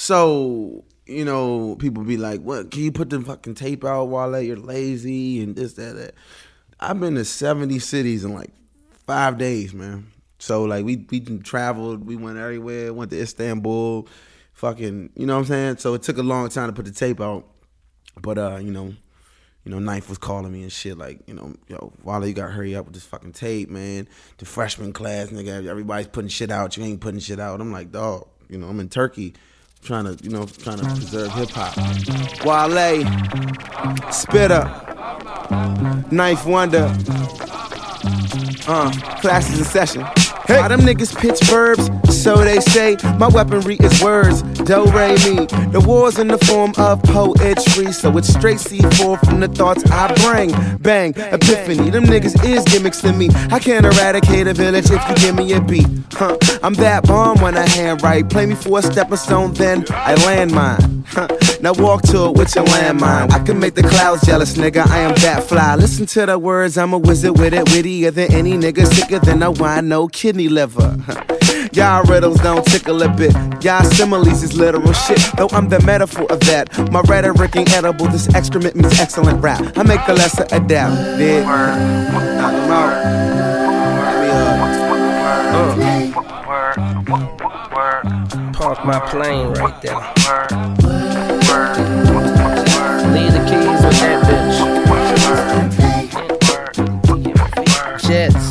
So, you know, people be like, what, can you put the fucking tape out, Wale? You're lazy and this, that, that. I've been to 70 cities in like 5 days, man. So, like, we traveled. We went everywhere. Went to Istanbul. Fucking, you know what I'm saying? So it took a long time to put the tape out. But, you know, Knife was calling me and shit like, you know, yo, Wale, you gotta hurry up with this fucking tape, man. The freshman class, nigga, everybody's putting shit out. You ain't putting shit out. I'm like, dog, you know, I'm in Turkey trying to preserve hip-hop. Wale, Spitter, Knife Wonder, classes in session. Hey. All them niggas pitch verbs, so they say. My weaponry is words, do re mi. The war's in the form of poetry, so it's straight C4 from the thoughts I bring. Bang, epiphany, them niggas is gimmicks to me. I can't eradicate a village if you give me a beat. Huh? I'm that bomb when I handwrite. Play me for a stepping stone, then I land mine. Huh? Now walk to it with your landmine. I can make the clouds jealous, nigga, I am that fly. Listen to the words, I'm a wizard with it. Wittier than any nigga, sicker than a wine, no kidney liver. Y'all riddles don't tickle a bit. Y'all similes is literal shit, though I'm the metaphor of that. My rhetoric ain't edible. This excrement means excellent rap. I make the lesser adapt. Did park my plane right there. Leave the keys with that bitch. Jets.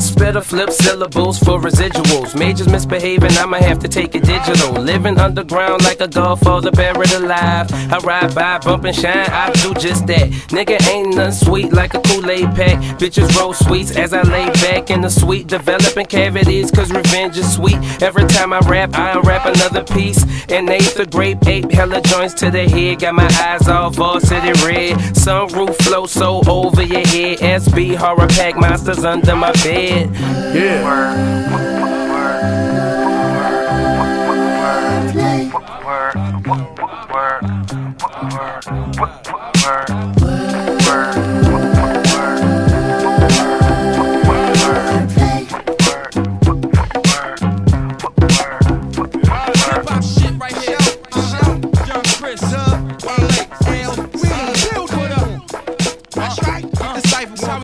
Spitter flip syllables for residuals. Majors misbehaving, I'ma have to take it digital. Living underground like a godfather buried alive. I ride by, bump and shine, I do just that. Nigga ain't nothing sweet like a Kool-Aid pack. Bitches roll sweets as I lay back in the suite. Developing cavities cause revenge is sweet. Every time I rap, I unwrap another piece. And eighth the grape ape, hella joints to the head. Got my eyes all varsity red. Sunroof flow so over your head. SB horror pack monsters under my bed. Yeah. Word.